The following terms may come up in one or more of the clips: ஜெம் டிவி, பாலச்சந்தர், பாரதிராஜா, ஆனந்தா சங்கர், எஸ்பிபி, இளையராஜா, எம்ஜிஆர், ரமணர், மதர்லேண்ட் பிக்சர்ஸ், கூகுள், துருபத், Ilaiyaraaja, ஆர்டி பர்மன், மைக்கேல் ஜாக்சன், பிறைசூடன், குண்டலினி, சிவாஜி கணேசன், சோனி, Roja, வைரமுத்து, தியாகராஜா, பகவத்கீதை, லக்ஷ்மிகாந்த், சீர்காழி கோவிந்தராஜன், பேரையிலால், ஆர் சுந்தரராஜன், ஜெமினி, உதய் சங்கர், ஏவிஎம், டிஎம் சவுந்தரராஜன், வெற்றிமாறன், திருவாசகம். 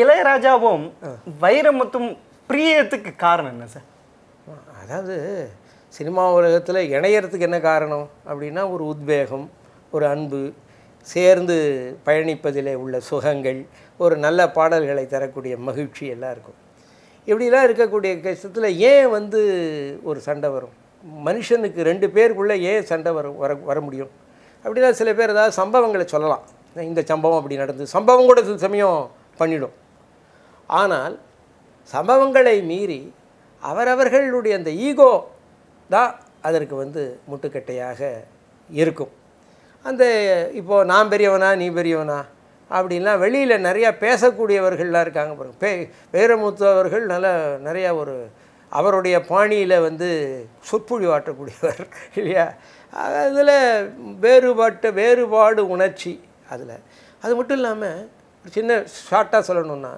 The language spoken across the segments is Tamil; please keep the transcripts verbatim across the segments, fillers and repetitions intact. இளையராஜாவும் வைரமுத்தும் பிரியத்துக்கு காரணம் என்ன சார்? அதாவது சினிமா உலகத்துல இணையறதுக்கு என்ன காரணம் அப்படினா ஒரு உத்வேகம், ஒரு அன்பு, சேர்ந்து பயணிப்பதிலே உள்ள சுகங்கள், ஒரு நல்ல பாடல்களை தரக்கூடிய மகிழ்ச்சி எல்லாம் இருக்கும். இப்படிலாம் இருக்கக்கூடிய கஷ்டத்துல ஏன் வந்து ஒரு சண்டை வரும்? மனுஷனுக்கு ரெண்டு பேருக்குள்ள ஏன் சண்டை வரும் வர வர முடியும்? அப்படினா சில பேர் ஏதாவது சம்பவங்களை சொல்லலாம். இந்த சம்பவம் அப்படி நடந்து சம்பவம் கூட சில சமயம் பண்ணிடும். ஆனால் சம்பவங்களை மீறி அவரவர்களுடைய அந்த ஈகோ தான் அதற்கு வந்து முட்டுக்கட்டையாக இருக்கும். அந்த இப்போது நான் பெரியவனா நீ பெரியவனா அப்படின்லாம் வெளியில் நிறையா பேசக்கூடியவர்கள்லாம் இருக்காங்க. பாருங்க, பே வேரமுத்தவர்கள் நல்லா நிறையா ஒரு அவருடைய பாணியில் வந்து சொற்பொழிவாற்றக்கூடியவர் இல்லையா? அதில் வேறுபாட்டு வேறுபாடு உணர்ச்சி அதில். அது மட்டும் இல்லாமல் ஒரு சின்ன ஷார்ட்டாக சொல்லணுன்னா,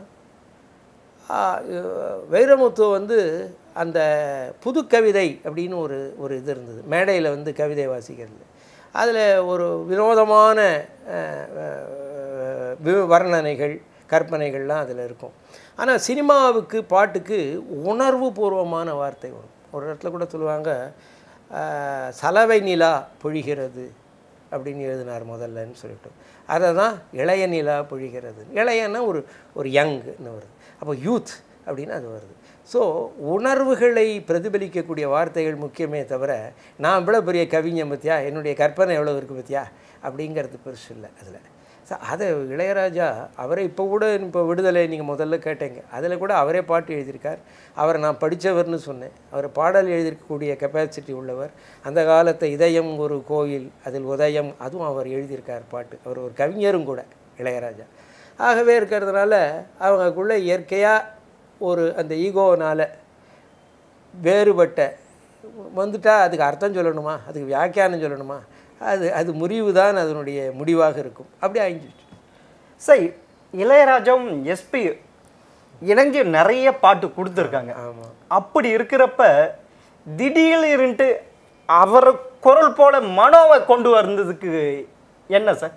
வைரமுத்து வந்து அந்த புது கவிதை அப்படின்னு ஒரு ஒரு இது இருந்தது. மேடையில் வந்து கவிதை வாசிக்கிறது, அதில் ஒரு வினோதமான வர்ணனைகள் கற்பனைகள்லாம் அதில் இருக்கும். ஆனால் சினிமாவுக்கு பாட்டுக்கு உணர்வு பூர்வமான வார்த்தை வரும். ஒரு இடத்துல கூட சொல்லுவாங்க, சலவை நிலா பொழிகிறது அப்படின்னு எழுதினார் முதல்லன்னு சொல்லிட்டு, அதை தான் இளைய நிலா பொழிகிறது. இளையன்னா ஒரு ஒரு யங்குன்னு வருது, அப்போ யூத் அப்படின்னு அது வருது. ஸோ உணர்வுகளை பிரதிபலிக்கக்கூடிய வார்த்தைகள் முக்கியமே தவிர, நான் இவ்வளோ பெரிய கவிஞன் பற்றியா, என்னுடைய கற்பனை எவ்வளோ இருக்குது பற்றியா அப்படிங்கிறது பெருசு இல்லை அதில். ஸோ அதை இளையராஜா அவரை இப்போ கூட இப்போ விடுதலை நீங்கள் முதல்ல கேட்டீங்க, அதில் கூட அவரே பாட்டு எழுதியிருக்கார். அவரை நான் படித்தவர்னு சொன்னேன். அவர் பாடல் எழுதியிருக்கக்கூடிய கெப்பாசிட்டி உள்ளவர். அந்த காலத்தை இதயம் ஒரு கோயில், அதில் உதயம், அதுவும் அவர் எழுதியிருக்கார் பாட்டு. அவர் ஒரு கவிஞரும் கூட இளையராஜா ஆகவே இருக்கிறதுனால அவங்களுக்குள்ள இயற்கையாக ஒரு அந்த ஈகோனால் வேறுபட்ட வந்துட்டால் அதுக்கு அர்த்தம் சொல்லணுமா, அதுக்கு வியாக்கியானம் சொல்லணுமா, அது அது முறிவு தான் அதனுடைய முடிவாக இருக்கும். அப்படி ஆகிடுச்சு. சரி, இளையராஜாவும் எஸ்பி இணைஞ்சு நிறைய பாட்டு கொடுத்துருக்காங்க. ஆமாம், அப்படி இருக்கிறப்ப திடீர்னு இருந்துட்டு அவர் குரல் போல மனோவை கொண்டு வந்ததுக்கு என்ன சார்?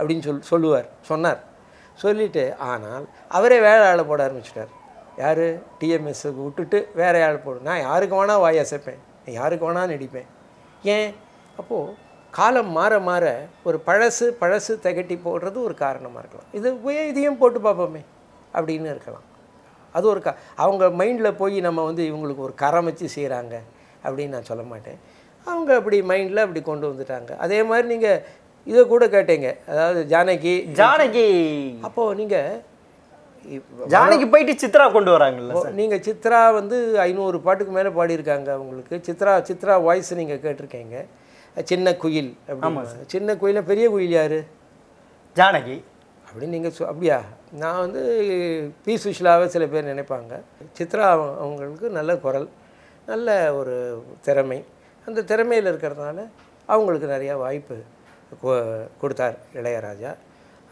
அப்படின்னு சொல் சொல்லுவார் சொன்னார் சொல்லிவிட்டு, ஆனால் அவரே வேறு ஆளை போட ஆரம்பிச்சிட்டார். யார் டிஎம்எஸ்ஸுக்கு விட்டுட்டு வேறு ஆள் போடும். நான் யாருக்கு வேணால் வாய் அசைப்பேன், நான் யாருக்கு வேணால் நடிப்பேன். ஏன்? அப்போது காலம் மாற மாற ஒரு பழசு பழசு தகட்டி போடுறது ஒரு காரணமாக இருக்கலாம். இது போய் இதையும் போட்டு பார்ப்போமே அப்படின்னு இருக்கலாம். அது ஒரு கா அவங்க மைண்டில் போய் நம்ம வந்து இவங்களுக்கு ஒரு கரம் வச்சு செய்கிறாங்க அப்படின்னு நான் சொல்ல மாட்டேன். அவங்க அப்படி மைண்டில் அப்படி கொண்டு வந்துட்டாங்க. அதே மாதிரி நீங்கள் இதை கூட கேட்டீங்க, அதாவது ஜானகி ஜானகி அப்போது நீங்கள் ஜானகி போயிட்டு சித்ரா கொண்டு வராங்கல்ல. நீங்கள் சித்ரா வந்து ஐநூறு பாட்டுக்கு மேலே பாடியிருக்காங்க. அவங்களுக்கு சித்ரா சித்ரா வாய்ஸ் நீங்கள் கேட்டிருக்கீங்க. சின்ன குயில் அப்படின்னு, சின்ன குயிலில் பெரிய குயில் யார்? ஜானகி அப்படின்னு நீங்கள் சொ அப்படியா? நான் வந்து பி சுஷிலாவே சில பேர் நினைப்பாங்க. சித்ரா அவங்களுக்கு நல்ல குரல், நல்ல ஒரு திறமை. அந்த திறமையில் இருக்கிறதுனால அவங்களுக்கு நிறையா வாய்ப்பு கொடுத்தார் இளையராஜா.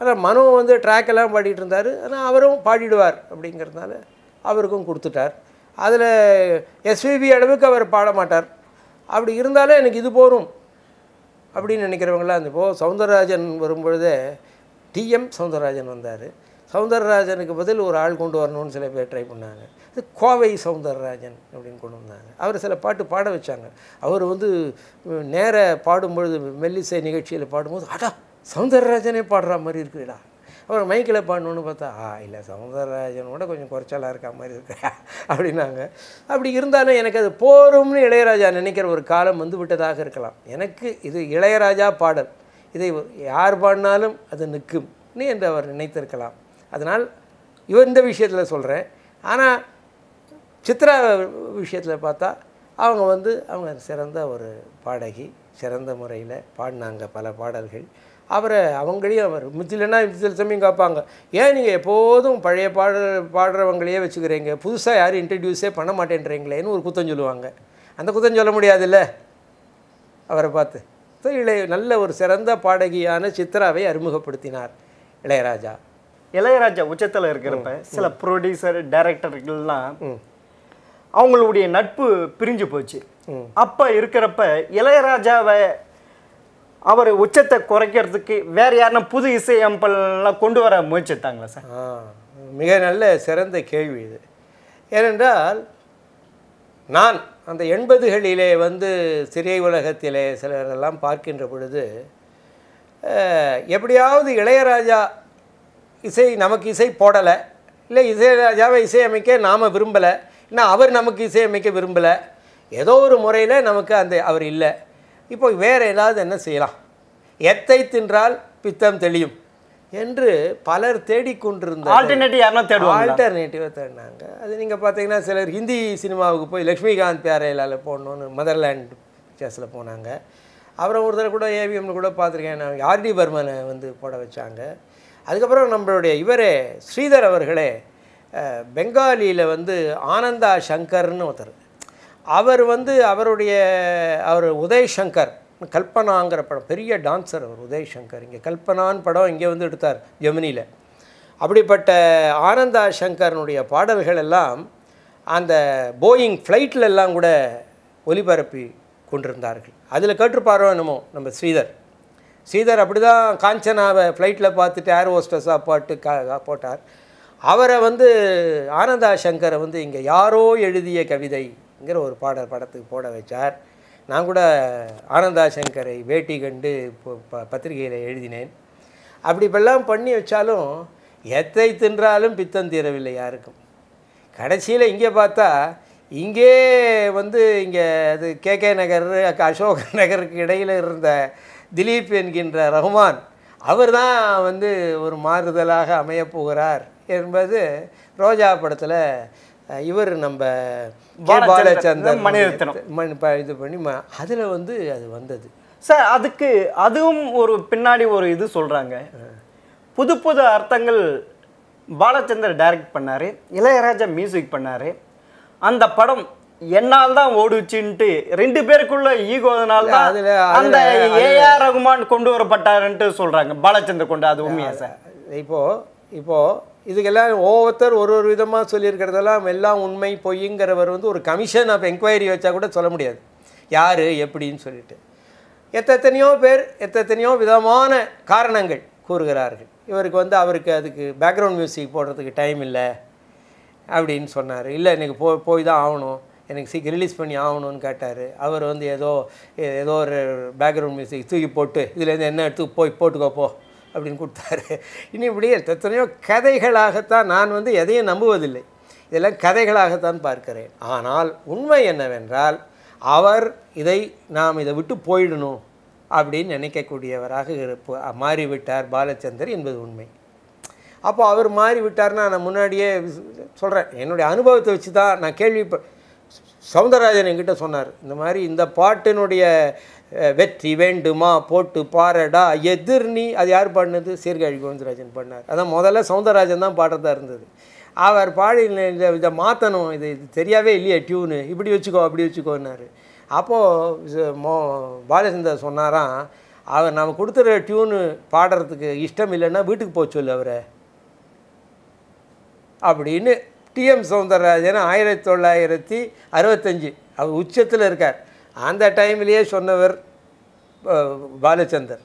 ஆனால் மனோ வந்து ட்ராக்கெல்லாம் பாடிட்டு இருந்தார். ஆனால் அவரும் பாடிடுவார் அப்படிங்கிறதுனால அவருக்கும் கொடுத்துட்டார். அதில் எஸ்பிபி அளவுக்கு அவர் பாட மாட்டார். அப்படி இருந்தாலும் எனக்கு இது போகும் அப்படின்னு நினைக்கிறவங்களாம் அந்த போ சவுந்தரராஜன் வரும்பொழுதே டிஎம் சவுந்தரராஜன் வந்தார். சவுந்தரராஜனுக்கு பதில் ஒரு ஆள் கொண்டு வரணும்னு சில பேர் ட்ரை பண்ணாங்க. அது கோவை சவுந்தரராஜன் அப்படின்னு கொண்டு வந்தாங்க. அவர் சில பாட்டு பாட வச்சாங்க. அவர் வந்து நேர பாடும்பொழுது மெல்லிசை நிகழ்ச்சியில் பாடும்போது, அடா சவுந்தரராஜனே பாடுற மாதிரி இருக்குதுடா. அவர் மைக்கில் பாடணுன்னு பார்த்தா, ஆ இல்லை சவுந்தரராஜனோட கொஞ்சம் குறைச்சலாக இருக்கா மாதிரி இருக்கா அப்படின்னாங்க. அப்படி இருந்தாலும் எனக்கு அது போரும்னு இளையராஜா நினைக்கிற ஒரு காலம் வந்து விட்டதாக இருக்கலாம். எனக்கு இது இளையராஜா பாடல், இதை யார் பாடினாலும் அது நிற்கும்னு என்று அவர் நினைத்திருக்கலாம். அதனால் இவர் இந்த விஷயத்தில் சொல்கிறேன். ஆனால் சித்ரா விஷயத்தில் பார்த்தா அவங்க வந்து அவங்க சிறந்த ஒரு பாடகி, சிறந்த முறையில் பாடினாங்க பல பாடல்கள். அவரை அவங்களையும் அவர் முத்திலன்னா சில சமயம் கேட்பாங்க, ஏன் நீங்கள் எப்போதும் பழைய பாடு பாடுறவங்களையே வச்சுக்கிறீங்க, புதுசாக யாரும் இன்ட்ரடியூஸே பண்ண மாட்டேன்றீங்களேன்னு ஒரு குத்தம் சொல்லுவாங்க. அந்த குத்தம் சொல்ல முடியாதுல்ல அவரை பார்த்து. ஸோ இளைய நல்ல ஒரு சிறந்த பாடகியான சித்ராவை அறிமுகப்படுத்தினார் இளையராஜா. இளையராஜா உச்சத்தில் இருக்கிறப்ப சில ப்ரொடியூசர் டைரக்டர்கள்லாம் அவங்களுடைய நட்பு பிரிஞ்சு போச்சு. அப்போ இருக்கிறப்ப இளையராஜாவை அவர் உச்சத்தை குறைக்கிறதுக்கு வேறு யாருன்னா புது இசையமைப்பெல்லாம் கொண்டு வர முயற்சித்தாங்களா சார்? மிக நல்ல சிறந்த கேள்வி இது. ஏனென்றால் நான் அந்த எண்பதுகளிலே வந்து சிறிய உலகத்திலே சிலரெல்லாம் பார்க்கின்ற பொழுது எப்படியாவது இளையராஜா இசை நமக்கு இசை போடலை, இல்லை இளையராஜாவை இசையமைக்க நாம் விரும்பலை, ஏன்னா அவர் நமக்கு இசையமைக்க விரும்பலை, ஏதோ ஒரு முறையில் நமக்கு அந்த அவர் இல்லை, இப்போ வேறு ஏதாவது என்ன செய்யலாம், எத்தை தின்றால் பித்தம் தெளியும் என்று பலர் தேடிக்கொண்டிருந்தார். ஆல்டர்னேட்டிவ் யாருன்னா தேடுவோம், ஆல்டர்னேட்டிவாக தேடினாங்க. அது நீங்கள் பார்த்தீங்கன்னா சிலர் ஹிந்தி சினிமாவுக்கு போய் லக்ஷ்மிகாந்த் பேரையிலால் போடணுன்னு மதர்லேண்ட் பிக்சர்ஸில் போனாங்க. அப்புறம் ஒருத்தர் கூட ஏவிஎம்னு கூட பார்த்துருக்கேன் நான், ஆர்டி பர்மனை வந்து போட வச்சாங்க. அதுக்கப்புறம் நம்மளுடைய இவரே ஸ்ரீதர் அவர்களே பெங்காலியில் வந்து ஆனந்தா சங்கர்னு ஒருத்தர், அவர் வந்து அவருடைய அவர் உதய் சங்கர் கல்பனாங்கிற படம், பெரிய டான்ஸர் அவர் உதய் சங்கர். இங்கே கல்பனான்னு படம் இங்கே வந்து எடுத்தார் ஜெமினியில். அப்படிப்பட்ட ஆனந்தா சங்கரனுடைய பாடல்கள் எல்லாம் அந்த போயிங் ஃப்ளைட்டிலெல்லாம் கூட ஒலிபரப்பி கொண்டிருந்தார்கள். அதில் கேட்டிருப்பாரோ என்னமோ நம்ம ஸ்ரீதர். ஸ்ரீதர் அப்படி தான் காஞ்சனாவை ஃப்ளைட்டில் பார்த்துட்டு ஏர் ஹோஸ்டஸாக பாட்டு போட்டார். அவரை வந்து ஆனந்தா சங்கரை வந்து இங்கே யாரோ எழுதிய கவிதைங்கிற ஒரு பாடல் படத்துக்கு போட வச்சார். நான் கூட ஆனந்தா சங்கரை வேட்டி கண்டு பத்திரிகையில் எழுதினேன். அப்படி இப்பெல்லாம் பண்ணி வச்சாலும் எத்தை தின்றாலும் பித்தம் தீரவில்லை யாருக்கும். கடைசியில் இங்கே பார்த்தா இங்கே வந்து இங்கே அது கே கே நகர் அசோக நகருக்கு இடையில் இருந்த திலீப் என்கின்ற ரஹ்மான் அவர் தான் வந்து ஒரு மாறுதலாக அமையப்போகிறார் என்பது ரோஜா படத்தில் இவர் நம்ம பாலச்சந்தர் மணிரத்னம் இது பண்ணி அதில் வந்து அது வந்தது சார். அதுக்கு அதுவும் ஒரு பின்னாடி ஒரு இது சொல்கிறாங்க, புது புது அர்த்தங்கள். பாலச்சந்தர் டைரக்ட் பண்ணார், இளையராஜா மியூசிக் பண்ணார். அந்த படம் என்னால் தான் ஓடுச்சுன்ட்டு ரெண்டு பேருக்குள்ள ஈகோனால தான் அந்த ஏஆர் ரகுமான் கொண்டு வரப்பட்டாருன்ட்டு சொல்கிறாங்க பாலச்சந்தர் கொண்டு. அது உண்மையா சார்? இப்போது இப்போது இதுக்கெல்லாம் ஒவ்வொருத்தர் ஒரு ஒரு விதமாக சொல்லியிருக்கிறதெல்லாம் எல்லாம் உண்மை பொய்ங்கிறவர் வந்து ஒரு கமிஷன் ஆஃப் என்கொயரி வச்சா கூட சொல்ல முடியாது யார் எப்படின்னு சொல்லிட்டு. எத்தனையோ பேர் எத்தனையோ விதமான காரணங்கள் கூறுகிறார்கள். இவருக்கு வந்து அவருக்கு அதுக்கு பேக்ரவுண்ட் மியூசிக் போடுறதுக்கு டைம் இல்லை அப்படின்னு சொன்னார். இல்லை எனக்கு போ போய் தான் ஆகணும், எனக்கு சீக்கிரம் ரிலீஸ் பண்ணி ஆகணும்னு கேட்டார். அவர் வந்து ஏதோ ஏதோ ஒரு பேக்ரவுண்ட் மியூசிக் தூக்கி போட்டு இதுலேருந்து என்ன எடுத்து போய் போட்டுக்கோப்போ அப்படின்னு கொடுத்தாரு. இன்னும் இப்படியே எத்தனையோ கதைகளாகத்தான். நான் வந்து எதையும் நம்புவதில்லை, இதெல்லாம் கதைகளாகத்தான் பார்க்கிறேன். ஆனால் உண்மை என்னவென்றால் அவர் இதை நாம் இதை விட்டு போயிடணும் அப்படின்னு நினைக்கக்கூடியவராக மாறிவிட்டார் பாலச்சந்தர் என்பது உண்மை. அப்போ அவர் மாறிவிட்டார்னா நான் முன்னாடியே சொல்கிறேன், என்னுடைய அனுபவத்தை வச்சு தான் நான் கேள்வி. சவுந்தரராஜன் என்கிட்ட சொன்னார், இந்த மாதிரி இந்த பாட்டினுடைய வெற்றி வேண்டுமா போட்டு பாரடா எதிர் நீ, அது யார் பாடினது? சீர்காழி கோவிந்தராஜன் பாடினார். அதான் முதல்ல சவுந்தரராஜன் தான் பாடுறதா இருந்தது. அவர் பாடி இதை மாற்றணும், இது இது தெரியாவே இல்லையே டியூனு, இப்படி வச்சுக்கோ அப்படி வச்சுக்கோன்னாரு. அப்போது மோ பாலச்சந்தர் சொன்னாராம், அவர் நம்ம கொடுத்துற டியூனு பாடுறதுக்கு இஷ்டம் இல்லைன்னா வீட்டுக்கு போக சொல்லு அவரை அப்படின்னு. டிஎம் சவுந்தரராஜன் ஆயிரத்தி தொள்ளாயிரத்தி அறுபத்தஞ்சு அவர் உச்சத்தில் இருக்கார், அந்த டைம்லேயே சொன்னவர் பாலச்சந்தர்.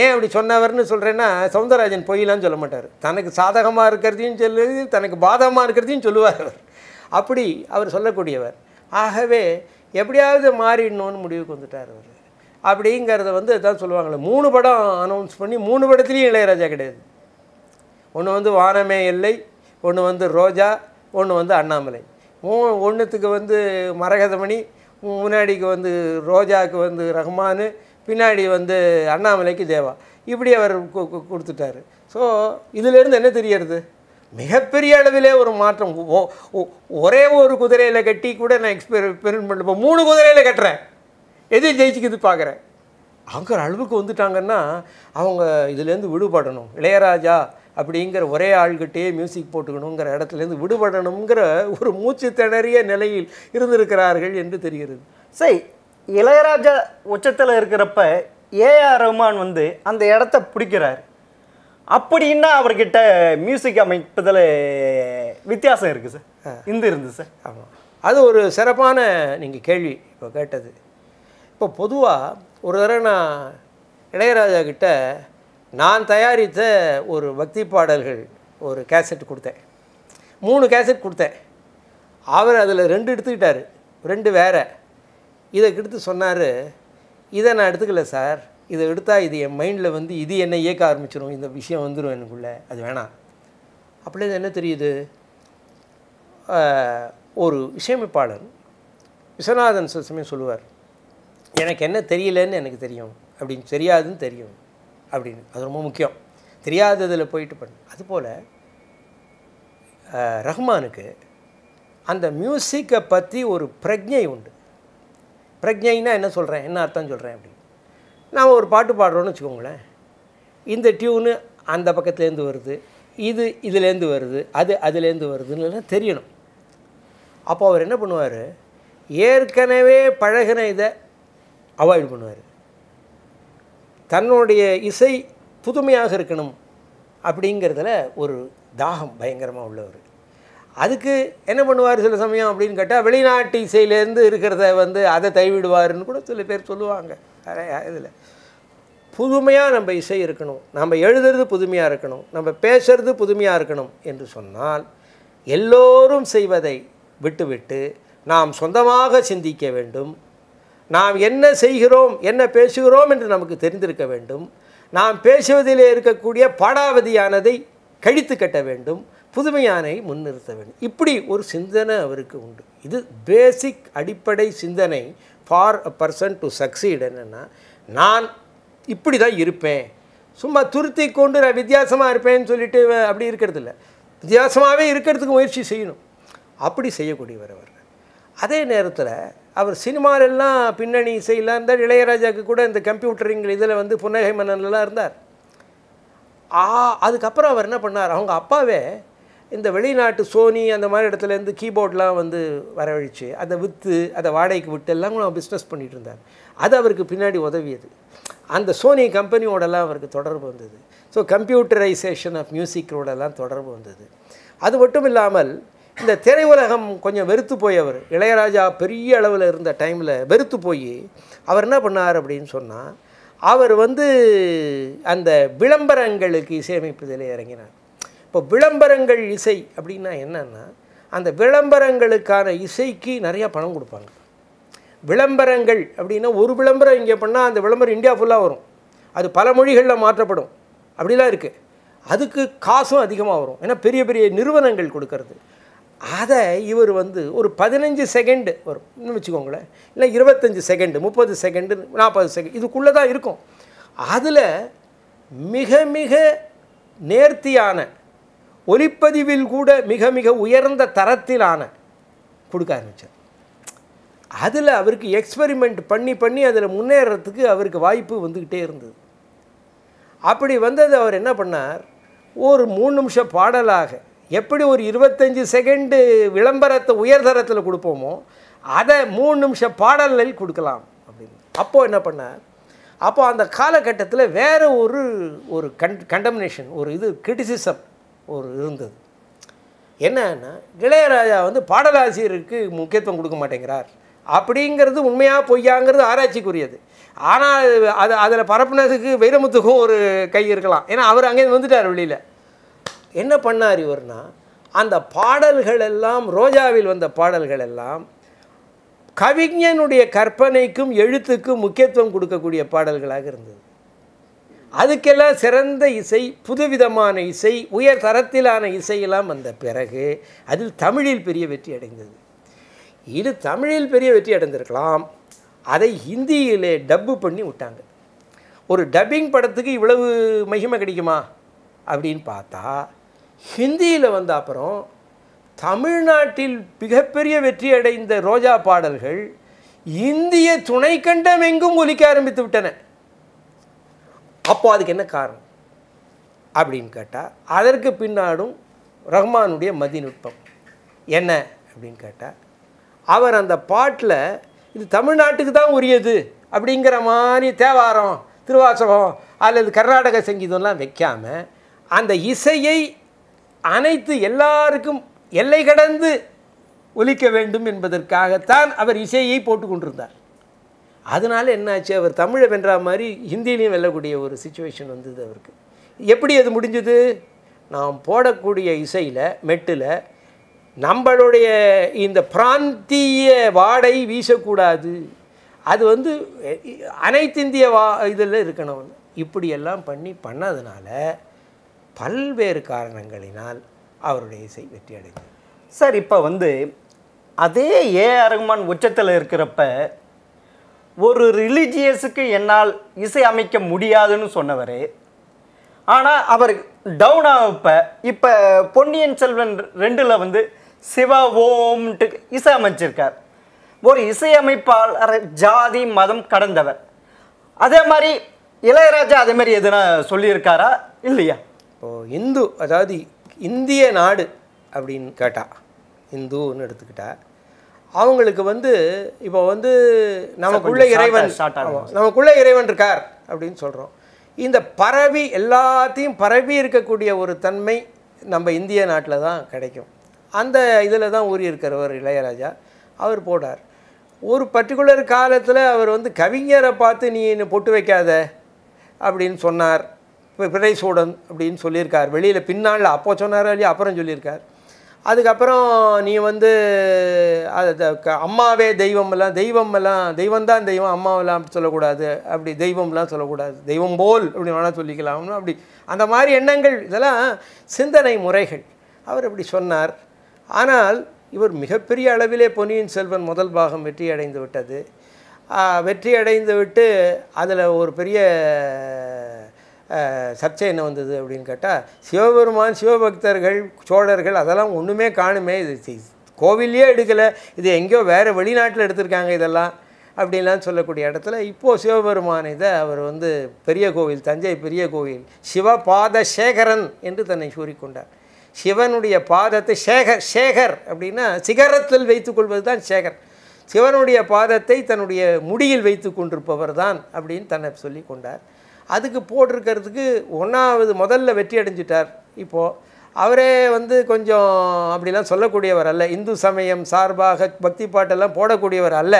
ஏன் அப்படி சொன்னவர்னு சொல்கிறேன்னா, சவுந்தரராஜன் பொய்லான்னு சொல்ல மாட்டார், தனக்கு சாதகமாக இருக்கிறதையும் சொல்லி தனக்கு பாதகமாக இருக்கிறதையும் சொல்லுவார் அவர். அப்படி அவர் சொல்லக்கூடியவர். ஆகவே எப்படியாவது மாறிடணும்னு முடிவுக்கு வந்துட்டார் அவர். அப்படிங்கிறத வந்து அதுதான் சொல்லுவாங்களே, மூணு படம் அனௌன்ஸ் பண்ணி மூணு படத்துலேயும் இளையராஜா கிடையாது. ஒன்று வந்து வானமே எல்லை, ஒன்று வந்து ரோஜா, ஒன்று வந்து அண்ணாமலை. மூ ஒன்றுத்துக்கு வந்து மரகதமணி, முன்னாடிக்கு வந்து ரோஜாவுக்கு வந்து ரஹ்மானு, பின்னாடி வந்து அண்ணாமலைக்கு தேவா, இப்படி அவர் கொடுத்துட்டார். ஸோ இதிலேருந்து என்ன தெரியறது? மிகப்பெரிய அளவிலே ஒரு மாற்றம். ஒரே ஒரு குதிரையில் கட்டி கூட நான் எக்ஸ்பெரிமெண்ட் பண்ணுறேன், மூணு குதிரையில் கட்டுறேன், எது ஜெயிச்சுக்குது பார்க்குறேன் அவங்க அளவுக்கு வந்துட்டாங்கன்னா அவங்க இதிலிருந்து விடுபடணும். இளையராஜா அப்படிங்கற ஒரே ஆள்கிட்டயே மியூசிக் போட்டுக்கணும்ங்கற இடத்திலிருந்து விடுபடணும்ங்கற ஒரு மூச்சு திணறிய நிலையில் இருந்திருக்கிறார்கள் என்று தெரிகிறது. சரி, இளையராஜா உச்சத்துல இருக்கிறப்ப ஏஆர் ரஹ்மான் வந்து அந்த இடத்தை பிடிக்கிறார். அப்படின்னா அவர்கிட்ட மியூசிக் அமைப்பதுல வித்தியாசம் இருக்கு சார். இந்த இருந்து சார். ஆமா. அது ஒரு சிறப்பான நீங்க கேள்வி இப்போ கேட்டது. இப்போ பொதுவா ஒரு தடவை நான் இளையராஜா கிட்ட நான் தயாரித்த ஒரு பக்தி பாடல்கள் ஒரு கேசட் கொடுத்தேன். மூணு கேசட் கொடுத்தேன். அவர் அதில் ரெண்டு எடுத்துக்கிட்டார், ரெண்டு வேறு. இதை எடுத்து சொன்னார், இதை நான் எடுத்துக்கல சார், இதை எடுத்தால் இது என் மைண்டில் வந்து இது என்னை இயக்க ஆரம்பிச்சிடும், இந்த விஷயம் வந்துடும் எனக்குள்ளே, அது வேணாம். அப்படியே என்ன தெரியுது, ஒரு இசையமைப்பாளர் விஸ்வநாதன் சமயம் சொல்லுவார், எனக்கு என்ன தெரியலன்னு எனக்கு தெரியும் அப்படின்னு, தெரியாதுன்னு தெரியும் அப்படின்னு, அது ரொம்ப முக்கியம், தெரியாததில் போயிட்டு பண்ணு. அதுபோல் ரஹ்மானுக்கு அந்த மியூசிக்கை பற்றி ஒரு பிரஜை உண்டு. பிரஜைன்னா என்ன சொல்கிறேன், என்ன அர்த்தம் சொல்கிறேன் அப்படின்னு, நாம் ஒரு பாட்டு பாடுறோன்னு வச்சுக்கோங்களேன், இந்த டியூனு அந்த பக்கத்துலேருந்து வருது, இது இதுலேருந்து வருது, அது அதுலேருந்து வருதுன்னு தெரியணும். அப்போ அவர் என்ன பண்ணுவார், ஏற்கனவே பழகின இதை அவாய்ட் பண்ணுவார். தன்னுடைய இசை புதுமையாக இருக்கணும் அப்படிங்கிறதுல ஒரு தாகம் பயங்கரமாக உள்ளவர். அதுக்கு என்ன பண்ணுவார் சில சமயம் அப்படின்னு கேட்டால், வெளிநாட்டு இசையிலேருந்து இருக்கிறத வந்து அதை தைவிடுவார்னு கூட சில பேர் சொல்லுவாங்க. இதில் புதுமையாக நம்ம இசை இருக்கணும், நம்ம எழுதுறது புதுமையாக இருக்கணும், நம்ம பேசுறது புதுமையாக இருக்கணும் என்று சொன்னால் எல்லோரும் செய்வதை விட்டுவிட்டு நாம் சொந்தமாக சிந்திக்க வேண்டும். நாம் என்ன செய்கிறோம், என்ன பேசுகிறோம் என்று நமக்கு தெரிந்திருக்க வேண்டும். நாம் பேசுவதிலே இருக்கக்கூடிய பாடாவதியானதை கழித்து கட்ட வேண்டும், புதுமையானை முன்னிறுத்த வேண்டும். இப்படி ஒரு சிந்தனை அவருக்கு உண்டு. இது பேசிக் அடிப்படை சிந்தனை for a person to succeed. என்னென்னா, நான் இப்படி தான் இருப்பேன், சும்மா துருத்தி கொண்டு நான் வித்தியாசமாக இருப்பேன்னு சொல்லிட்டு அப்படி இருக்கிறது இல்லை, வித்தியாசமாகவே இருக்கிறதுக்கு முயற்சி செய்யணும். அப்படி செய்யக்கூடியவர் அவர். அதே நேரத்தில் அவர் சினிமாலெல்லாம் பின்னணி இசையெல்லாம் இருந்தார். இளையராஜாவுக்கு கூட இந்த கம்ப்யூட்டரிங்கில் இதில் வந்து புன்னகை மன்னன்லாம் இருந்தார். அதுக்கப்புறம் அவர் என்ன பண்ணார், அவங்க அப்பாவே இந்த வெளிநாட்டு சோனி அந்த மாதிரி இடத்துலேருந்து கீபோர்டெலாம் வந்து வரவழித்து அதை விற்று அதை வாடகைக்கு விட்டு எல்லாம் கூட பிஸ்னஸ் பண்ணிகிட்டு இருந்தார். அது அவருக்கு பின்னாடி உதவியது. அந்த சோனி கம்பெனியோடலாம் அவருக்கு தொடர்பு வந்தது. ஸோ கம்ப்யூட்டரைசேஷன் ஆஃப் மியூசிக்கோடலாம் தொடர்பு வந்தது. அது மட்டும் இல்லாமல் இந்த திரையுலகம் கொஞ்சம் வெறுத்து போய், அவர் இளையராஜா பெரிய அளவில் இருந்த டைமில் வெறுத்து போய் அவர் என்ன பண்ணார் அப்படின்னு சொன்னால், அவர் வந்து அந்த விளம்பரங்களுக்கு இசையமைப்பதில் இறங்கினார். இப்போ விளம்பரங்கள் இசை அப்படின்னா என்னென்னா, அந்த விளம்பரங்களுக்கான இசைக்கு நிறையா பணம் கொடுப்பாங்க. விளம்பரங்கள் அப்படின்னா ஒரு விளம்பரம் இங்கே பண்ணால் அந்த விளம்பரம் இந்தியா ஃபுல்லாக வரும், அது பல மொழிகளில் மாற்றப்படும், அப்படிலாம் இருக்குது. அதுக்கு காசும் அதிகமாக வரும், ஏன்னா பெரிய பெரிய நிறுவனங்கள் கொடுக்கறது. அதை இவர் வந்து ஒரு பதினஞ்சு செகண்டு வரும் இன்னும் வச்சுக்கோங்களேன், இல்லை இருபத்தஞ்சி செகண்டு, முப்பது செகண்டு, நாற்பது செகண்ட், இதுக்குள்ளே தான் இருக்கும். அதில் மிக மிக நேர்த்தியான ஒலிப்பதிவில் கூட மிக மிக உயர்ந்த தரத்திலான கொடுக்க ஆரம்பித்தார். அதில் அவருக்கு எக்ஸ்பெரிமெண்ட் பண்ணி பண்ணி அதில் முன்னேறத்துக்கு அவருக்கு வாய்ப்பு வந்துக்கிட்டே இருந்தது. அப்படி வந்தது. அவர் என்ன பண்ணார், ஒரு மூணு நிமிஷம் பாடலாக எப்படி ஒரு இருபத்தஞ்சி செகண்டு விளம்பரத்தை உயர்தரத்தில் கொடுப்போமோ அதை மூணு நிமிஷம் பாடலில் கொடுக்கலாம் அப்படின்னு. அப்போது என்ன பண்ணார், அப்போது அந்த காலகட்டத்தில் வேறு ஒரு ஒரு கண் கண்டம்னேஷன் ஒரு இது கிரிட்டிசிசம் ஒரு இருந்தது. என்னன்னா, இளையராஜா வந்து பாடலாசிரியருக்கு முக்கியத்துவம் கொடுக்க மாட்டேங்கிறார் அப்படிங்கிறது உண்மையாக பொய்யாங்கிறது ஆராய்ச்சிக்குரியது. ஆனால் அது அதில் பரப்புனதுக்கு வைரமுத்துக்கும் ஒரு கை இருக்கலாம், ஏன்னா அவர் அங்கேருந்து வந்துட்டார் வெளியில். என்ன பண்ணார் இவர்னா, அந்த பாடல்களெல்லாம் ரோஜாவில் வந்த பாடல்களெல்லாம் கவிஞனுடைய கற்பனைக்கும் எழுத்துக்கும் முக்கியத்துவம் கொடுக்கக்கூடிய பாடல்களாக இருந்தது. அதுக்கெல்லாம் சிறந்த இசை, புதுவிதமான இசை, உயர் தரத்திலான இசையெல்லாம் வந்த பிறகு அதில் தமிழில் பெரிய வெற்றி அடைந்தது. இது தமிழில் பெரிய வெற்றி அடைந்திருக்கலாம், அதை ஹிந்தியிலே டப்பு பண்ணி விட்டாங்க. ஒரு டப்பிங் படத்துக்கு இவ்வளவு மகிமை கிடைக்குமா அப்படின்னு பார்த்தா, ஹிந்தியில் வந்த அப்புறம் தமிழ்நாட்டில் மிகப்பெரிய வெற்றி அடைந்த ரோஜா பாடல்கள் இந்திய துணைக்கண்டம் எங்கும் ஒலிக்க ஆரம்பித்து விட்டன. அப்போ அதுக்கு என்ன காரணம் அப்படினு கேட்டா அதற்கு பின்னாடும் ரஹ்மானுடைய மதிநுட்பம் என்ன அப்படினு கேட்டா அவர் அந்த பாட்ல இது தமிழ்நாட்டுக்கு தான் உரியது அப்படிங்கற மாதிரி தேவாரம் திருவாசகம் அல்லது கர்நாடக சங்கீதம்லாம் வைக்காம அந்த இசையை அனைத்து எல்லாருக்கும் எல்லை கடந்து ஒலிக்க வேண்டும் என்பதற்காக தான் அவர் இசையை போட்டு கொண்டிருந்தார் அதனால என்னாச்சு அவர் தமிழை வென்ற மாதிரி ஹிந்தியிலயும் வெல்லக்கூடிய ஒரு சிச்சுவேஷன் வந்தது அவருக்கு எப்படி அது முடிஞ்சது நாம் போடக்கூடிய இசையில மெட்டில நம்மளுடைய இந்த பிராந்திய வாடை வீசக்கூடாது அது வந்து அனைத்து இந்திய இதல்ல இருக்கணும் இப்படி எல்லாம் பண்ணி பண்ணதனால பல்வேறு காரணங்களினால் அவருடைய இசை வெற்றி அடைந்தது சார் இப்ப வந்து அதே ஏஆர் ரஹ்மான் உச்சத்துல இருக்கிறப்ப ஒரு ரிலிஜியஸுக்கு என்னால் இசை அமைக்க முடியாதுன்னு சொன்னவரே ஆனா அவர் டவுன் ஆவப்ப இப்ப பொன்னியின் செல்வன் ரெண்டுல வந்து சிவா ஓம்ட்டு இசை அமைச்சிருக்கார் ஒரு இசையமைப்பாளர் ஜாதி மதம் கடந்தவர் அதே மாதிரி இளையராஜா அதே மாதிரி எதுனா சொல்லியிருக்காரா இல்லையா இப்போ இந்து அதாவது இந்திய நாடு அப்படின்னு கேட்டா இந்துன்னு எடுத்துக்கிட்டா அவங்களுக்கு வந்து இப்போ வந்து நமக்குள்ள இறைவன் நமக்குள்ள இறைவன் இருக்கார் அப்படின்னு சொல்கிறோம் இந்த பரவி எல்லாத்தையும் பரவி இருக்கக்கூடிய ஒரு தன்மை நம்ம இந்திய நாட்டில் தான் கிடைக்கும் அந்த இதில் தான் ஊறி இருக்கிறவர் இளையராஜா அவர் போடார் ஒரு பர்டிகுலர் காலத்தில் அவர் வந்து கவிஞரை பார்த்து நீ என்ன பொட்டு வைக்காத அப்படின்னு சொன்னார் பிறைசூடன் அப்படின்னு சொல்லியிருக்கார் வெளியில் பின்னால் அப்போ சொன்னார் இல்லையா அப்புறம் சொல்லியிருக்கார் அதுக்கப்புறம் நீ வந்து அது அம்மாவே தெய்வமெல்லாம் தெய்வமெல்லாம் தெய்வம்தான் தெய்வம் அம்மாவெல்லாம் அப்படி சொல்லக்கூடாது அப்படி தெய்வம்லாம் சொல்லக்கூடாது தெய்வம் போல் அப்படி வேணால் சொல்லிக்கலாம்னு அப்படி அந்த மாதிரி எண்ணங்கள் இதெல்லாம் சிந்தனை முறைகள் அவர் அப்படி சொன்னார் ஆனால் இவர் மிகப்பெரிய அளவிலே பொன்னியின் செல்வன் முதல் பாகம் வெற்றி அடைந்து விட்டது வெற்றி அடைந்து விட்டு அதில் ஒரு பெரிய சர்ச்சை என்ன வந்தது அப்படின்னு கேட்டால் சிவபெருமான் சிவபக்தர்கள் சோழர்கள் அதெல்லாம் ஒன்றுமே காணுமே இது கோவிலே எடுக்கலை இது எங்கேயோ வேறு வெளிநாட்டில் எடுத்திருக்காங்க இதெல்லாம் அப்படின்லாம் சொல்லக்கூடிய இடத்துல இப்போது சிவபெருமான் இதை அவர் வந்து பெரிய கோவில் தஞ்சை பெரிய கோவில் சிவபாத சேகரன் என்று தன்னை கூறிக்கொண்டார் சிவனுடைய பாதத்தை சேகர் சேகர் அப்படின்னா சிகரத்தில் வைத்துக்கொள்வது தான் சேகர் சிவனுடைய பாதத்தை தன்னுடைய முடியில் வைத்து கொண்டிருப்பவர் தான் அப்படின்னு தன்னை சொல்லி கொண்டார் அதுக்கு போட்டிருக்கிறதுக்கு ஒன்றாவது முதல்ல வெற்றி அடைஞ்சிட்டார் இப்போது அவரே வந்து கொஞ்சம் அப்படிலாம் சொல்லக்கூடியவர் அல்ல இந்து சமயம் சார்பாக பக்தி பாட்டெல்லாம் போடக்கூடியவர் அல்ல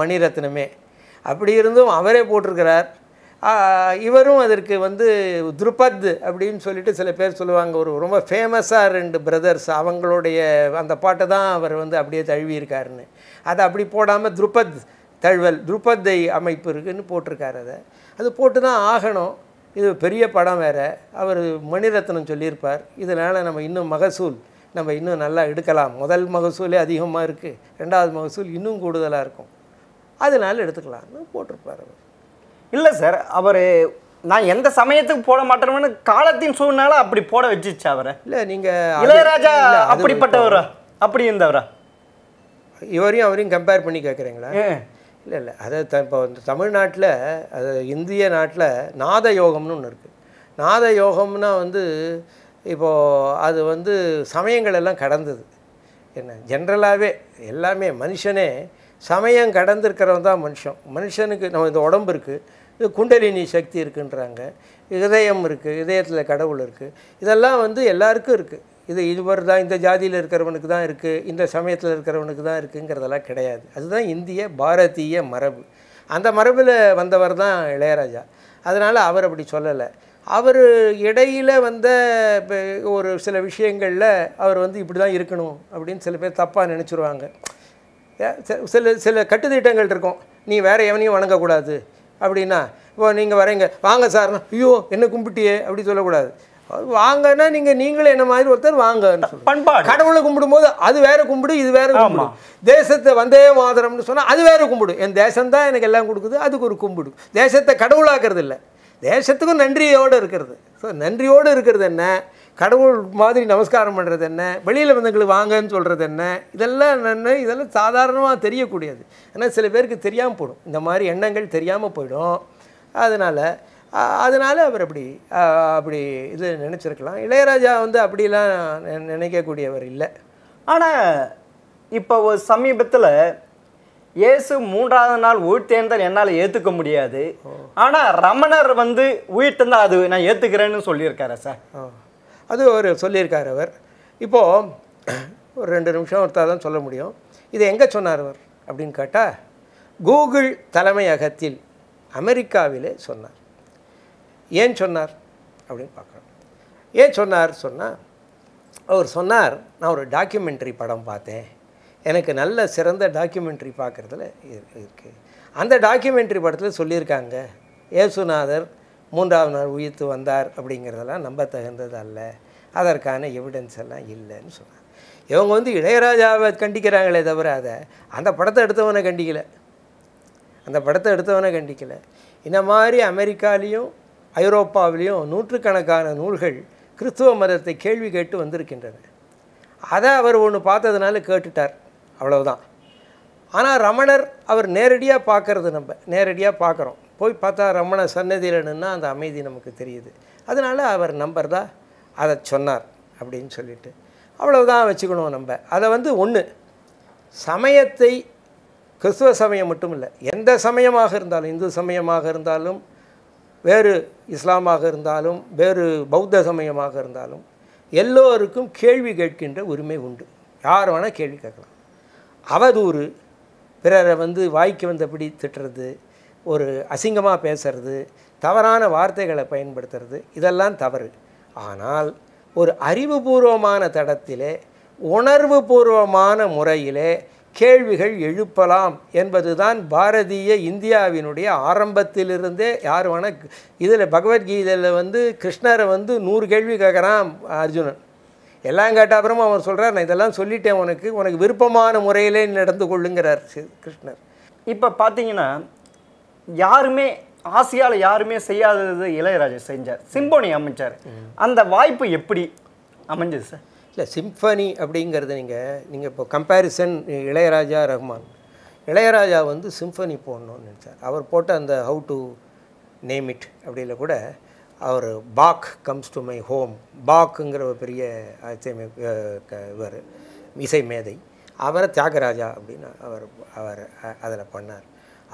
மணிரத்னமே அப்படி இருந்தும் அவரே போட்டிருக்கிறார் இவரும் அதற்கு வந்து துருபத் அப்படின்னு சொல்லிட்டு சில பேர் சொல்லுவாங்க ஒரு ரொம்ப ஃபேமஸாக ரெண்டு பிரதர்ஸ் அவங்களுடைய அந்த பாட்டை தான் அவர் வந்து அப்படியே தழுவியிருக்காருன்னு அதை அப்படி போடாமல் துருபத் தழுவல் துருபத்தை அமைப்பு இருக்குன்னு போட்டிருக்காரு அதை அது போட்டு தான் ஆகணும் இது பெரிய படம் வேறு அவர் மணிரத்னம் சொல்லியிருப்பார் இதனால் நம்ம இன்னும் மகசூல் நம்ம இன்னும் நல்லா எடுக்கலாம் முதல் மகசூலே அதிகமாக இருக்குது ரெண்டாவது மகசூல் இன்னும் கூடுதலாக இருக்கும் அதனால எடுத்துக்கலாம்னு போட்டிருப்பார் அவர் இல்லை சார் அவர் நான் எந்த சமயத்துக்கு போட மாட்டேன்னு காலத்தின் சூழ்நிலை அப்படி போட வச்சிச்சு அவரை இல்லை நீங்கள் இளையராஜா அப்படிப்பட்டவரா அப்படி இருந்தவரா இவரையும் அவரையும் கம்பேர் பண்ணி கேட்குறீங்களா இல்லை இல்லை அதை த இப்போ வந்து தமிழ்நாட்டில் அது இந்திய நாட்டில் நாத யோகம்னு ஒன்று இருக்குது நாத யோகம்னா வந்து இப்போது அது வந்து சமயங்கள் எல்லாம் கடந்தது என்ன ஜென்ரலாகவே எல்லாமே மனுஷனே சமயம் கடந்திருக்கிறவன் தான் மனுஷன் மனுஷனுக்கு நம்ம இந்த உடம்பு இருக்குது இது குண்டலினி சக்தி இருக்குன்றாங்க இதயம் இருக்குது இதயத்தில் கடவுள் இருக்குது இதெல்லாம் வந்து எல்லாருக்கும் இருக்குது இது இதுவர் தான் இந்த ஜாதியில் இருக்கிறவனுக்கு தான் இருக்குது இந்த சமயத்தில் இருக்கிறவனுக்கு தான் இருக்குங்கிறதெல்லாம் கிடையாது அதுதான் இந்திய பாரதிய மரபு அந்த மரபில் வந்தவர் தான் இளையராஜா அதனால் அவர் அப்படி சொல்லலை அவர் இடையில் வந்த ஒரு சில விஷயங்களில் அவர் வந்து இப்படி தான் இருக்கணும் அப்படின்னு சில பேர் தப்பாக நினச்சிருவாங்க சில சில கட்டுத்திட்டங்கள் இருக்கும் நீ வேறு எவனையும் வணங்கக்கூடாது அப்படின்னா இப்போ நீங்கள் வரீங்க வாங்க சார்னா ஐயோ என்ன கும்பிட்டியே அப்படி சொல்லக்கூடாது வாங்கன்னா நீங்கள் நீங்களே என்ன மாதிரி ஒருத்தர் வாங்கன்னு சொல்லுவாங்க கடவுளை கும்பிடும்போது அது வேறு கும்பிடு இது வேறு கும்பிடும் தேசத்தை வந்தே மாதரம்னு சொன்னால் அது வேறு கும்பிடும் என் தேசம்தான் எனக்கு எல்லாம் கொடுக்குது அதுக்கு ஒரு கும்பிடு தேசத்தை கடவுளாக்குறது இல்லை தேசத்துக்கும் நன்றியோடு இருக்கிறது ஸோ நன்றியோடு இருக்கிறது என்ன கடவுள் மாதிரி நமஸ்காரம் பண்ணுறது என்ன வெளியில் வந்தவங்களுக்கு வாங்கன்னு சொல்கிறது என்ன இதெல்லாம் என்ன இதெல்லாம் சாதாரணமாக தெரியக்கூடியது ஆனால் சில பேருக்கு தெரியாமல் போடும் இந்த மாதிரி எண்ணங்கள் தெரியாமல் போயிடும் அதனால் அதனால அவர் அப்படி அப்படி இது நினைச்சிருக்கலாம். இளையராஜா வந்து அப்படிலாம் நினைக்க கூடியவர் இல்ல. ஆனா இப்போ சமீபத்துல இயேசு மூன்றாவது நாள் உயிர்த்தெழுந்தால் என்னால ஏத்துக்க முடியாது. ஆனா ரமணர் வந்து உயிர்த்தெழுந்தால் அது நான் ஏத்துக்கிறேன்னு சொல்லியிருக்காரு சார். அது ஒரு சொல்லியிருக்காரு அவர். இப்போ ஒரு ரெண்டு நிமிஷம் ஒருத்தர் தான் சொல்ல முடியும். இது எங்க சொன்னார் அவர் அப்படிን கேட்டா கூகுள் தலைமையகத்தில் அமெரிக்காவிலே சொன்னார். ஏன் சொன்னார் அப்படின் பார்க்குறோம். ஏன் சொன்னார் சொன்னால் அவர் சொன்னார், நான் ஒரு டாக்குமெண்ட்ரி படம் பார்த்தேன், எனக்கு நல்ல சிறந்த டாக்குமெண்ட்ரி பார்க்குறதுல இருக்குது. அந்த டாக்குமெண்ட்ரி படத்தில் சொல்லியிருக்காங்க இயேசுநாதர் மூன்றாவது நாள் உயிர்த்து வந்தார் அப்படிங்கிறதெல்லாம் நம்ப தகுந்தது அல்ல, அதற்கான எவிடன்ஸ் எல்லாம் இல்லைன்னு சொன்னார். இவங்க வந்து இளையராஜாவை கண்டிக்கிறாங்களே தவிர அதை அந்த படத்தை எடுத்தவனை கண்டிக்கலை, அந்த படத்தை எடுத்தவனை கண்டிக்கலை. இந்த மாதிரி அமெரிக்காலேயும் ஐரோப்பாவிலையும் நூற்றுக்கணக்கான நூல்கள் கிறிஸ்துவ மதத்தை கேள்வி கேட்டு வந்திருக்கின்றன. அதை அவர் ஒன்று பார்த்ததுனால கேட்டுட்டார், அவ்வளவுதான். ஆனால் ரமணர் அவர் நேரடியாக பார்க்கறது, நம்ம நேரடியாக பார்க்குறோம். போய் பார்த்தா ரமண சன்னதியிலன்னா அந்த அமைதி நமக்கு தெரியுது. அதனால் அவர் நம்பர் தான் அதை சொன்னார் அப்படின்னு சொல்லிட்டு அவ்வளவுதான் வச்சுக்கணும். நம்ம அதை வந்து ஒன்று சமயத்தை, கிறிஸ்துவ சமயம் மட்டும் இல்லை, எந்த சமயமாக இருந்தாலும், இந்து சமயமாக இருந்தாலும், வேறு இஸ்லாமாக இருந்தாலும், வேறு பௌத்த சமயமாக இருந்தாலும், எல்லோருக்கும் கேள்வி கேட்கின்ற உரிமை உண்டு. யார் வேணால் கேள்வி கேட்கலாம். அவதூறு, பிறரை வந்து வாய்க்கு வந்தபடி திட்டுறது, ஒரு அசிங்கமாக பேசுறது, தவறான வார்த்தைகளை பயன்படுத்துறது, இதெல்லாம் தவறு. ஆனால் ஒரு அறிவுபூர்வமான தடத்திலே உணர்வு பூர்வமான முறையிலே கேள்விகள் எழுப்பலாம் என்பதுதான் பாரதிய இந்தியாவினுடைய ஆரம்பத்திலிருந்தே. யார் வேணால் இதில் பகவத்கீதையில் வந்து கிருஷ்ணரை வந்து நூறு கேள்வி கேட்குறான் அர்ஜுனன். எல்லாம் கேட்ட அப்புறமா அவர் சொல்கிறார், நான் இதெல்லாம் சொல்லிட்டேன், உனக்கு உனக்கு விருப்பமான முறையிலே நடந்து கொள்ளுங்கிறார் கிருஷ்ணர். இப்போ பார்த்தீங்கன்னா யாருமே ஆசியாவில் யாருமே செய்யாதது இளையராஜா செஞ்சார், சிம்பொனி அமைச்சார். அந்த வாய்ப்பு எப்படி அமைஞ்சது சார்? இல்லை, சிம்பனி அப்படிங்கிறது நீங்கள் நீங்கள் இப்போ கம்பேரிசன் இளையராஜா ரஹ்மான். இளையராஜா வந்து சிம்பனி போடணும்னு நினச்சார். அவர் போட்ட அந்த ஹவு டு நேம் இட் அப்படில கூட அவர் பாக் கம்ஸ் டு மை ஹோம், பாக்குங்கிற ஒரு பெரிய இசைமை இவர் இசை மேதை, அவரை தியாகராஜா அப்படின்னு அவர் அவர் அதில் பண்ணார்.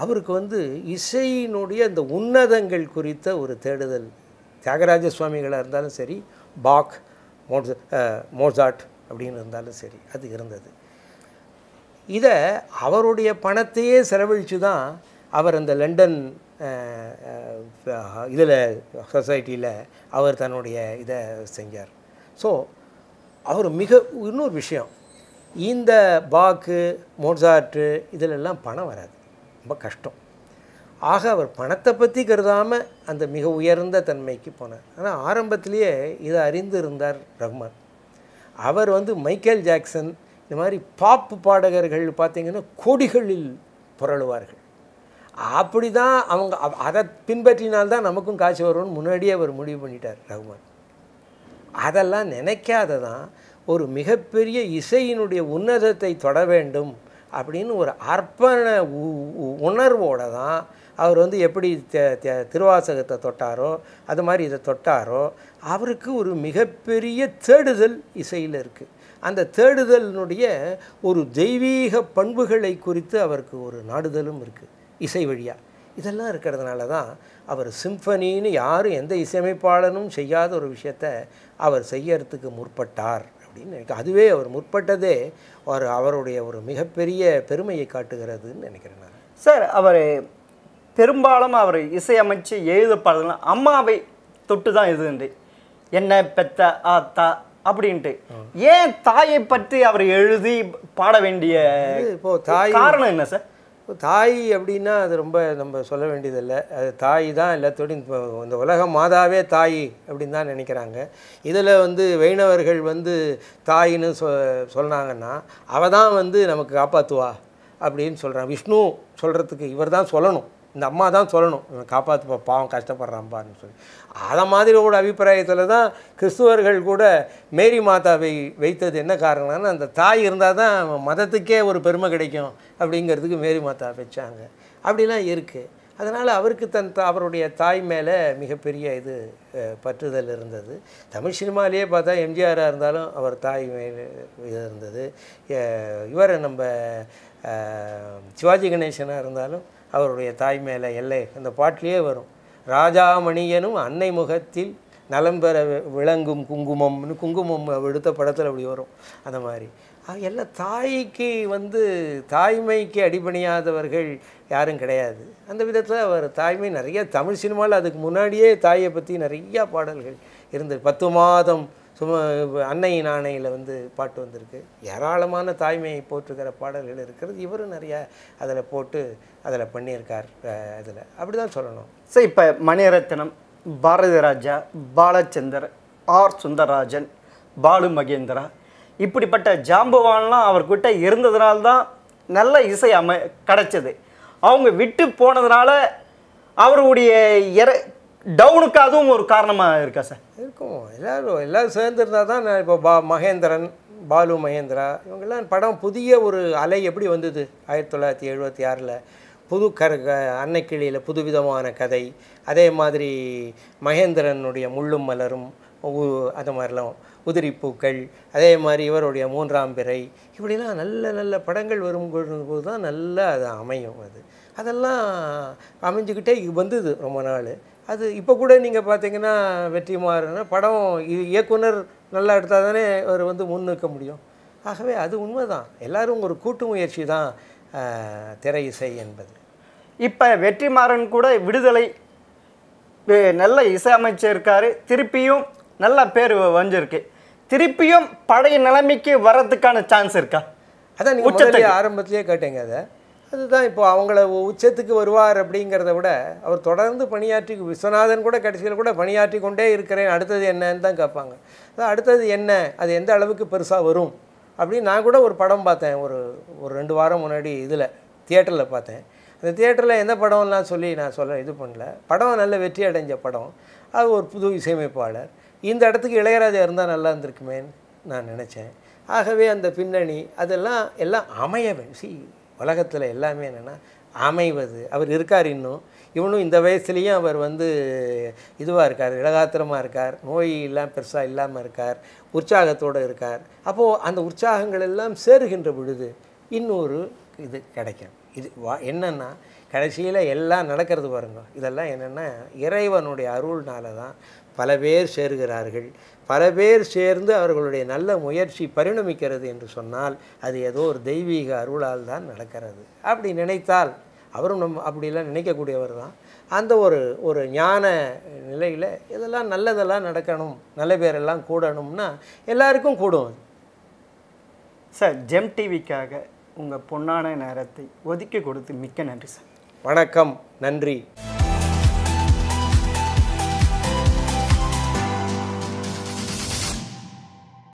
அவருக்கு வந்து இசையினுடைய அந்த உன்னதங்கள் குறித்த ஒரு தேடுதல், தியாகராஜ சுவாமிகளாக இருந்தாலும் சரி, பாக் மோட்ஸ மோட்ஸார்ட் அப்படின்னு இருந்தாலும் சரி, அது இருந்தது. இதை அவருடைய பணத்தையே செலவழித்து தான் அவர் அந்த லண்டன் இதில் சொசைட்டியில் அவர் தன்னுடைய இதை செஞ்சார். ஸோ அவர் மிக இன்னொரு விஷயம், இந்த பாக்கு மோட்ஸார்ட்டு இதிலெல்லாம் பணம் வராது, ரொம்ப கஷ்டம். ஆக அவர் பணத்தை பற்றி கருதாமல் அந்த மிக உயர்ந்த தன்மைக்கு போனார். ஆனால் ஆரம்பத்திலேயே இதை அறிந்து இருந்தார் ரஹ்மான். அவர் வந்து மைக்கேல் ஜாக்சன் இந்த மாதிரி பாப்பு பாடகர்கள் பார்த்திங்கன்னா கோடிகளில் புரளுவார்கள். அப்படி தான் அவங்க அதை பின்பற்றினால்தான் நமக்கும் காசு வரும்னு முன்னாடியே அவர் முடிவு பண்ணிட்டார் ரஹ்மான். அதெல்லாம் நினைக்காததான் ஒரு மிகப்பெரிய இசையினுடைய உன்னதத்தை தொட வேண்டும் அப்படின்னு ஒரு அர்ப்பண உணர்வோடு தான் அவர் வந்து எப்படி திருவாசகத்தை தொட்டாரோ அது மாதிரி இதை தொட்டாரோ. அவருக்கு ஒரு மிகப்பெரிய தேடுதல் இசையில் இருக்குது. அந்த தேடுதலினுடைய ஒரு தெய்வீக பண்புகளை குறித்து அவருக்கு ஒரு நாடுதலும் இருக்குது இசை வழியாக. இதெல்லாம் இருக்கிறதுனால தான் அவர் சிம்பனின்னு யாரும் எந்த இசையமைப்பாளனும் செய்யாத ஒரு விஷயத்த அவர் செய்யறதுக்கு முற்பட்டார் அப்படின்னு நினைக்க, அதுவே அவர் முற்பட்டதே ஒரு அவருடைய ஒரு மிகப்பெரிய பெருமையை காட்டுகிறதுன்னு நினைக்கிறேன் நான். சார், அவர் பெரும்பாலும் அவர் இசையமைச்சு எழுத பாடலாம் அம்மாவை தொட்டு தான் எழுதுன்றி, என்ன பெத்த ஆ தா அப்படின்ட்டு. ஏன் தாயை பற்றி அவர் எழுதி பாட வேண்டிய இப்போ தாய் காரணம் என்ன சார்? இப்போ தாய் அப்படின்னா அது ரொம்ப நம்ம சொல்ல வேண்டியதில்லை, அது தாய் தான் எல்லாத்தோடையும். இப்போ இந்த உலக மாதாவே தாய் அப்படின்னு தான் நினைக்கிறாங்க. இதில் வந்து வைணவர்கள் வந்து தாயின்னு சொ சொன்னாங்கன்னா அவள் தான் வந்து நமக்கு காப்பாற்றுவா அப்படின்னு சொல்கிறாங்க. விஷ்ணு சொல்கிறதுக்கு இவர் தான் சொல்லணும், இந்த அம்மா தான் சொல்லணும், இவன் காப்பாற்றுப்பா பாவம் கஷ்டப்படுறான்பான்னு சொல்லி. அதை மாதிரி ஒரு அபிப்பிராயத்தில் தான் கிறிஸ்துவர்கள் கூட மேரி மாதாவை வைத்தது. என்ன காரணம்னா அந்த தாய் இருந்தால் தான் மதத்துக்கே ஒரு பெருமை கிடைக்கும் அப்படிங்கிறதுக்கு மேரி மாதா வச்சாங்க. அப்படிலாம் இருக்குது. அதனால் அவருக்கு தன் அவருடைய தாய் மேலே மிகப்பெரிய இது பற்றுதல் இருந்தது. தமிழ் சினிமாலேயே பார்த்தா எம்ஜிஆராக இருந்தாலும் அவர் தாய் மேலே இது இருந்தது. இவர் நம்ம சிவாஜி கணேசனாக இருந்தாலும் அவருடைய தாய் மேலே எல்லை அந்த பாட்டிலேயே வரும். ராஜாமணியனும் அன்னை முகத்தில் நலம் பெற விளங்கும் குங்குமம்னு குங்குமம் எடுத்த படத்தில் அப்படி வரும். அந்த மாதிரி எல்லாம் தாய்க்கு வந்து தாய்மைக்கு அடிபணியாதவர்கள் யாரும் கிடையாது. அந்த விதத்தில் அவர் தாய்மை நிறைய தமிழ் சினிமாவில் அதுக்கு முன்னாடியே தாயை பற்றி நிறையா பாடல்கள் இருந்தது. பத்து மாதம் சும்மா அன்னை நாணையில் வந்து பாட்டு வந்திருக்கு. ஏராளமான தாய்மையை போற்றுகிற பாடல்கள் இருக்கிறது. இவரும் நிறையா அதில் போட்டு அதில் பண்ணியிருக்கார். அதில் அப்படி தான் சொல்லணும். சரி, இப்போ மணிரத்னம், பாரதிராஜா, பாலச்சந்தர், ஆர் சுந்தரராஜன், பாலு மகேந்திரா இப்படிப்பட்ட ஜாம்பவான்லாம் அவர்கிட்ட இருந்ததுனால்தான் நல்ல இசை அமை கிடச்சிது. அவங்க விட்டு போனதுனால அவருடைய இற டவுனுக்கு அதுவும் ஒரு காரணமாக இருக்கா சார்? இருக்கும். எல்லோரும் எல்லோரும் சேர்ந்துருந்தால் தான். நான் இப்போ பா மகேந்திரன், பாலு மகேந்திரா இவங்கெல்லாம் படம் புதிய ஒரு அலை எப்படி வந்தது ஆயிரத்தி தொள்ளாயிரத்தி எழுபத்தி ஆறில் புது கரு அன்னைக்கிளியில் புதுவிதமான கதை. அதே மாதிரி மகேந்திரனுடைய முள்ளும் மலரும் அந்த மாதிரிலாம் உதிரிப்பூக்கள். அதே மாதிரி இவருடைய மூன்றாம் பிறை இப்படிலாம் நல்ல நல்ல படங்கள் வரும்போது தான் நல்லா அது அமையும். அது அதெல்லாம் அமைஞ்சிக்கிட்டே வந்தது ரொம்ப நாள். அது இப்போ கூட நீங்கள் பார்த்தீங்கன்னா வெற்றிமாறன் படம் இயக்குனர் நல்லா எடுத்தால் தானே அவர் வந்து முன்னிற்க முடியும். ஆகவே அது உண்மை தான். எல்லோரும் ஒரு கூட்டு முயற்சி தான் திரை இசை என்பது. இப்போ வெற்றிமாறன் கூட விடுதலை நல்ல இசையமைச்சிருக்காரு. திருப்பியும் நல்ல பேர் வந்திருக்கு. திருப்பியும் பழைய நிலைமைக்கு வர்றதுக்கான சான்ஸ் இருக்கா? அதான் நீங்கள் உச்சத்தை ஆரம்பத்திலே கேட்டீங்க. அதை அதுதான் இப்போ அவங்கள உச்சத்துக்கு வருவார் அப்படிங்கிறத விட அவர் தொடர்ந்து பணியாற்றி விஸ்வநாதன் கூட கடைசியில் கூட பணியாற்றி கொண்டே இருக்கிறேன் அடுத்தது என்னன்னு தான் கேட்பாங்க. அதான் அடுத்தது என்ன, அது எந்த அளவுக்கு பெருசாக வரும் அப்படின்னு. நான் கூட ஒரு படம் பார்த்தேன் ஒரு ஒரு ரெண்டு வாரம் முன்னாடி இதில் தியேட்டரில் பார்த்தேன். அந்த தியேட்டரில் எந்த படம்லாம் சொல்லி நான் சொல்ல இது பண்ணல. படம் நல்ல வெற்றி அடைஞ்ச படம். அது ஒரு புது இசையமைப்பாளர். இந்த இடத்துக்கு இளையராஜா இருந்தால் நல்லா இருந்திருக்குமேன்னு நான் நினச்சேன். ஆகவே அந்த பின்னணி அதெல்லாம் எல்லாம் அமைய சி உலகத்தில் எல்லாமே என்னென்னா அமைவது. அவர் இருக்கார் இன்னும். இவனும் இந்த வயசுலேயும் அவர் வந்து இதுவாக இருக்கார், இலகாத்திரமாக இருக்கார், நோய் எல்லாம் பெருசாக இல்லாமல் இருக்கார், உற்சாகத்தோடு இருக்கார். அப்போது அந்த உற்சாகங்கள் எல்லாம் சேருகின்ற பொழுது இன்னொரு இது கிடைக்கும். இது வா என்னென்னா கடைசியில் எல்லாம் நடக்கிறது பாருங்க. இதெல்லாம் என்னென்னா இறைவனுடைய அருள்னால தான் பல பேர் சேருகிறார்கள். பல பேர் சேர்ந்து அவர்களுடைய நல்ல முயற்சி பரிணமிக்கிறது என்று சொன்னால் அது ஏதோ ஒரு தெய்வீக அருளால் தான் நடக்கிறது. அப்படி நினைத்தால் அவரும் நம் அப்படிலாம் நினைக்கக்கூடியவர் தான். அந்த ஒரு ஒரு ஞான நிலையில் இதெல்லாம் நல்லதெல்லாம் நடக்கணும், நல்ல பேரெல்லாம் கூடணும்னா எல்லாருக்கும் கூடும். சார், ஜெம் டிவிக்காக உங்கள் பொன்னான நேரத்தை ஒதுக்கி கொடுத்து மிக்க நன்றி சார். வணக்கம், நன்றி.